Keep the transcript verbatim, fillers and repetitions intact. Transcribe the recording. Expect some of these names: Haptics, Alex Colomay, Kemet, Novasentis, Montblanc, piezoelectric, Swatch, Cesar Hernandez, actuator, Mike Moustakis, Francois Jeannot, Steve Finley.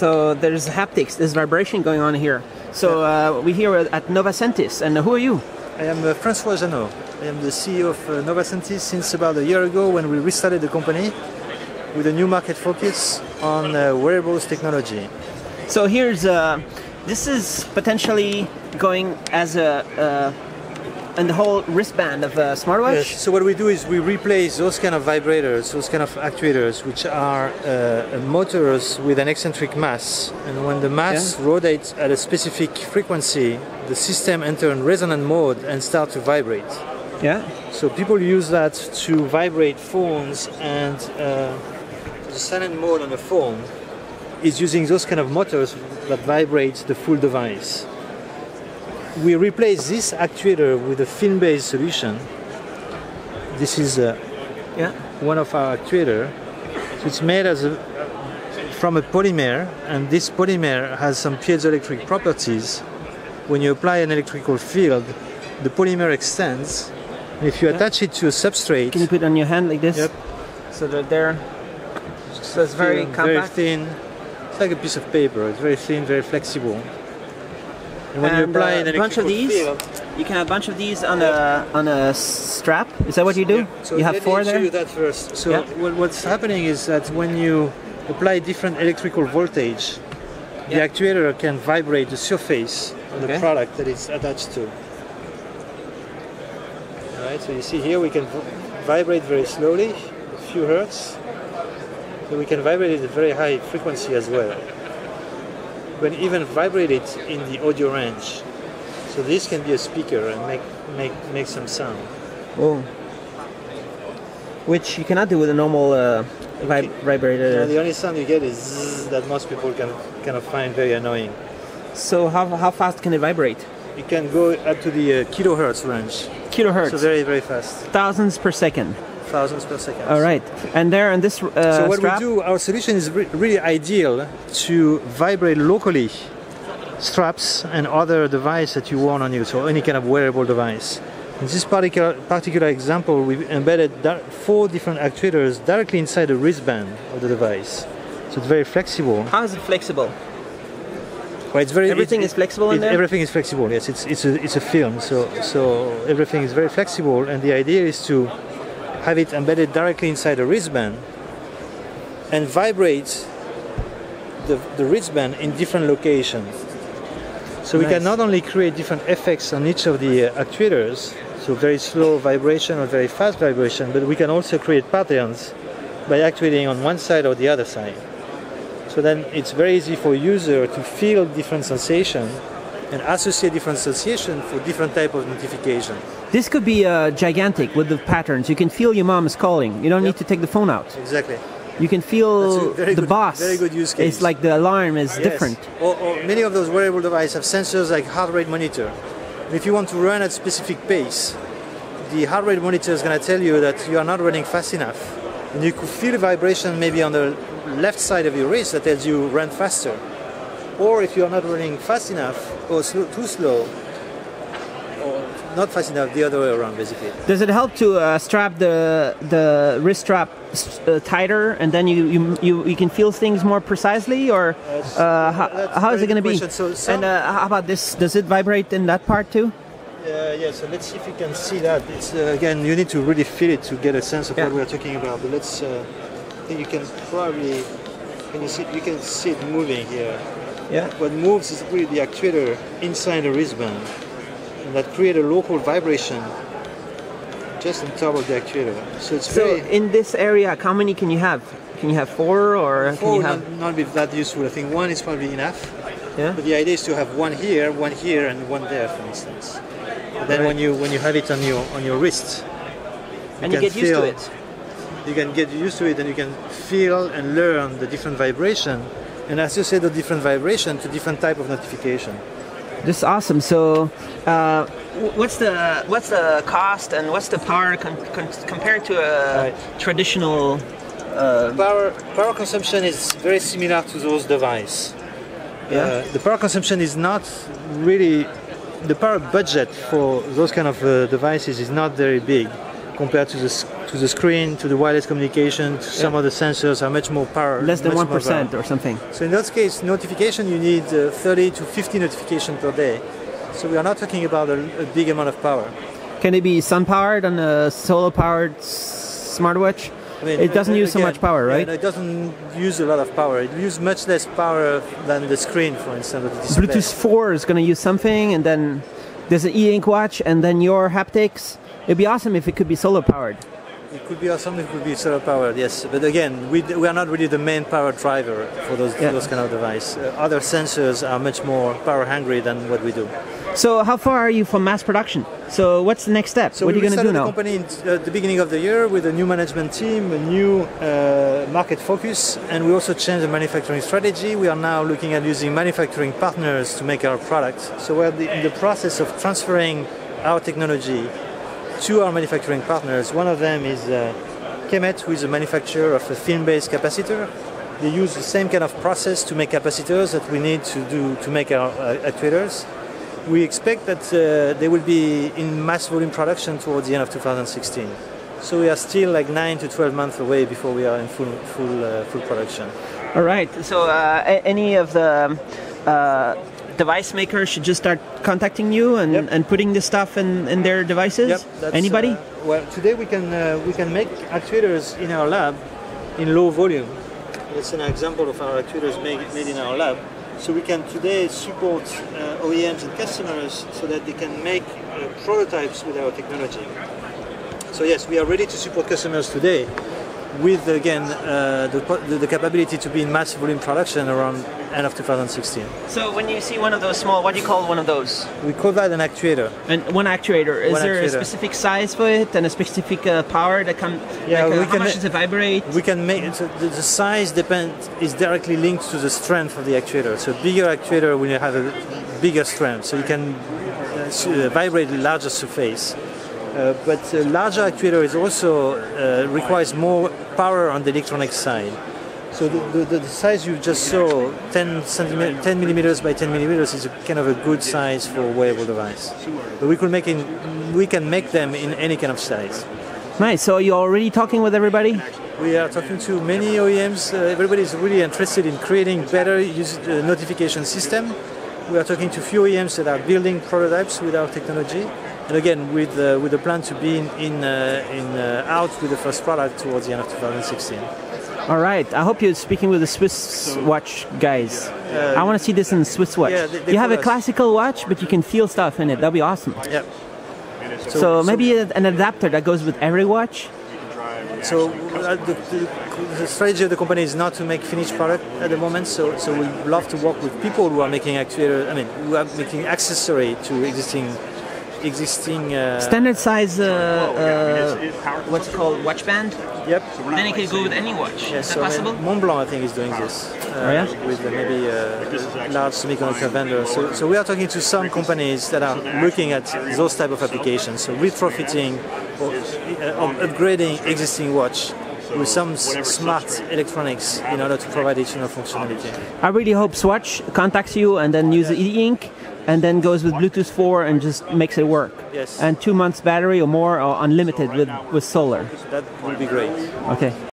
So there's haptics, there's vibration going on here. So uh, we're here at Novasentis, and who are you? I am uh, Francois Jeannot. I am the C E O of uh, Novasentis since about a year ago, when we restarted the company with a new market focus on uh, wearables technology. So here's, uh, this is potentially going as a, uh, and the whole wristband of a smartwatch? Yes. So what we do is we replace those kind of vibrators, those kind of actuators, which are uh, motors with an eccentric mass. And when the mass yeah. rotates at a specific frequency, the system enters in resonant mode and starts to vibrate. Yeah. So people use that to vibrate phones, and uh, the silent mode on a phone is using those kind of motors that vibrate the full device. We replace this actuator with a film-based solution. This is uh, yeah. one of our actuators. So it's made as a, from a polymer, and this polymer has some piezoelectric properties. When you apply an electrical field, the polymer extends. And if you yeah. attach it to a substrate... Can you put it on your hand like this? Yep. So that they're... So it's very compact? Very thin. It's like a piece of paper. It's very thin, very flexible. And when and you apply uh, an a bunch of these, field, you can have a bunch of these on a on a strap. Is that what you do? Yeah. So you have four there. Let me show you that first. So yeah. what's happening is that when you apply different electrical voltage, yeah. the actuator can vibrate the surface of okay. the product that it's attached to. All right. So you see here we can vibrate very slowly, a few hertz. So we can vibrate at a very high frequency as well. When even vibrate it in the audio range, so this can be a speaker and make make make some sound. Oh, which you cannot do with a normal uh, vib vibrator. Yeah, the only sound you get is zzz, that most people can kind of find very annoying. So how how fast can it vibrate? It can go up to the uh, kilohertz range. Kilohertz. So very very fast. Thousands per second. Thousands per second. All right, and there on this. Uh, so what strap? we do, our solution is re really ideal to vibrate locally straps and other device that you want on you, so any kind of wearable device. In this particular particular example, we've embedded four different actuators directly inside the wristband of the device, so it's very flexible. How is it flexible? Well, it's very, everything it, is flexible it, in there? Everything is flexible. Yes, it's it's a, it's a film, so so everything is very flexible, and the idea is to have it embedded directly inside a wristband and vibrate the, the wristband in different locations. So nice. We can not only create different effects on each of the uh, actuators, so very slow vibration or very fast vibration, but we can also create patterns by actuating on one side or the other side. So then it's very easy for a user to feel different sensations and associate different association for different type of notification. This could be uh, gigantic with the patterns. You can feel your mom is calling. You don't yep. need to take the phone out. Exactly. You can feel the good, boss. Very good use case. It's like the alarm is yes. different. Or, or many of those wearable devices have sensors like heart rate monitor. And if you want to run at specific pace, the heart rate monitor is going to tell you that you are not running fast enough. And you could feel vibration maybe on the left side of your wrist that tells you run faster. Or if you are not running fast enough or slow, too slow, or not fast enough, the other way around basically. Does it help to uh, strap the the wrist strap uh, tighter, and then you, you you you can feel things more precisely, or uh, how, how is it going to be? So and uh, how about this? Does it vibrate in that part too? Uh, yeah, so let's see if you can see that. It's uh, again, you need to really feel it to get a sense of yeah. what we are talking about. But let's. Uh, I think you can probably can you see you can see it moving here. Yeah. What moves is really the actuator inside the wristband, and that creates a local vibration just on top of the actuator. So it's so very in this area. How many can you have? Can you have four or? Four would not, not be that useful. I think one is probably enough. Yeah. But the idea is to have one here, one here, and one there, for instance. And then right. when you when you have it on your on your wrist, you and you get feel, used to it. You can get used to it, and you can feel and learn the different vibration. And associate the different vibration to different type of notification. This is awesome. So, uh, what's the what's the cost and what's the power com com compared to a right. traditional? Uh, power power consumption is very similar to those devices. Yeah. Uh, the power consumption is not really the power budget for those kind of uh, devices is not very big compared to the, to the screen, to the wireless communication, to some yeah. of the sensors are much more power. Less than one percent or something. So in that case, notification, you need uh, thirty to fifty notifications per day. So we are not talking about a, a big amount of power. Can it be sun-powered and a solar-powered smartwatch? I mean, it doesn't use again, so much power, right? Yeah, it doesn't use a lot of power. It uses much less power than the screen, for instance, of the display. Bluetooth four is going to use something, and then there's an e-ink watch, and then your haptics. It'd be awesome if it could be solar-powered. It could be awesome if it could be solar-powered, yes. But again, we, we are not really the main power driver for those, yeah. those kind of devices. Uh, other sensors are much more power-hungry than what we do. So how far are you from mass production? So what's the next step? So what are you going to do now? So we started the company at the beginning of the year with a new management team, a new uh, market focus, and we also changed the manufacturing strategy. We are now looking at using manufacturing partners to make our products. So we're the, in the process of transferring our technology to our manufacturing partners. One of them is uh, Kemet, who is a manufacturer of a film-based capacitor. They use the same kind of process to make capacitors that we need to do to make our uh, actuators. We expect that uh, they will be in mass volume production towards the end of two thousand sixteen. So we are still like nine to twelve months away before we are in full, full, uh, full production. All right, so uh, any of the uh, device makers should just start contacting you and, yep. and putting this stuff in, in their devices? Yep, that's, anybody? Uh, well, today we can, uh, we can make actuators in our lab in low volume. That's an example of our actuators made, made in our lab. So we can today support uh, O E Ms and customers so that they can make uh, prototypes with our technology. So yes, we are ready to support customers today with, again, uh, the, the, the capability to be in mass volume production around end of two thousand sixteen. So when you see one of those small, what do you call one of those? We call that an actuator. And one actuator. Is one there actuator. a specific size for it and a specific uh, power that can, yeah, like, uh, we how can much does it vibrate? We can make, so the, the size depend, is directly linked to the strength of the actuator. So bigger actuator will have a bigger strength, so you can uh, vibrate a larger surface. Uh, but a larger actuator is also uh, requires more power on the electronic side. So the, the, the size you just saw, ten millimeters by ten millimeters, is a kind of a good size for a wearable device. But we could make in, we can make them in any kind of size. Nice. So you're already talking with everybody? We are talking to many O E Ms. Uh, everybody is really interested in creating better use, uh, notification system. We are talking to few O E Ms that are building prototypes with our technology. And again, with uh, with the plan to be in in, uh, in uh, out with the first product towards the end of two thousand sixteen. All right. I hope you're speaking with the Swiss watch guys. Uh, I want to see this in the Swiss watch. Yeah, they, they you have a classical watch, but you can feel stuff in it. That'd be awesome. Yeah. So, so maybe so, an adapter that goes with every watch. So uh, the, the, the strategy of the company is not to make finished product at the moment. So so we love to work with people who are making actuator. I mean, who are making accessory to existing. Existing uh, standard size, uh, uh, what's it called, watch band? Yep. Then it could go with any watch. Yeah, is that so possible? Montblanc, I think, is doing this uh, oh, yeah? with uh, maybe uh, large semiconductor vendors. So, so we are talking to some companies that are looking at those type of applications, so retrofitting or, uh, or upgrading existing watch with some smart electronics in order to provide additional functionality. I really hope Swatch contacts you and then use the e-ink. And then goes with Bluetooth four and just makes it work. Yes. And two months battery or more, or unlimited with, with solar. That would be great. Okay.